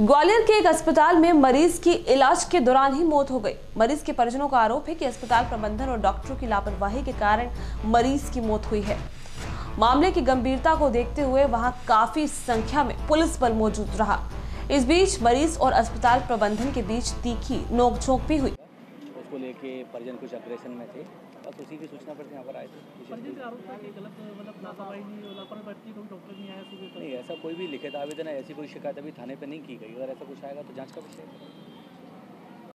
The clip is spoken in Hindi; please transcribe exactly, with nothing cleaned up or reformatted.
ग्वालियर के एक अस्पताल में मरीज की इलाज के दौरान ही मौत हो गई। मरीज के परिजनों का आरोप है कि अस्पताल प्रबंधन और डॉक्टरों की लापरवाही के कारण मरीज की मौत हुई है। मामले की गंभीरता को देखते हुए वहां काफी संख्या में पुलिस बल मौजूद रहा। इस बीच मरीज और अस्पताल प्रबंधन के बीच तीखी नोकझोंक भी हुई। उसको लेके परिजन कुछ ऑपरेशन में थे, बस उसी की सूचना पर यहाँ पर आए थे। परिजन का आरोप था कि गलत मतलब लापरवाही नहीं लापरवाही कोई डॉक्टर नहीं आया सुबह। नहीं, ऐसा कोई भी लिखित आवेदन है, ऐसी कोई शिकायत अभी थाने पर नहीं की गई। अगर ऐसा कुछ आएगा तो जांच का विषय है।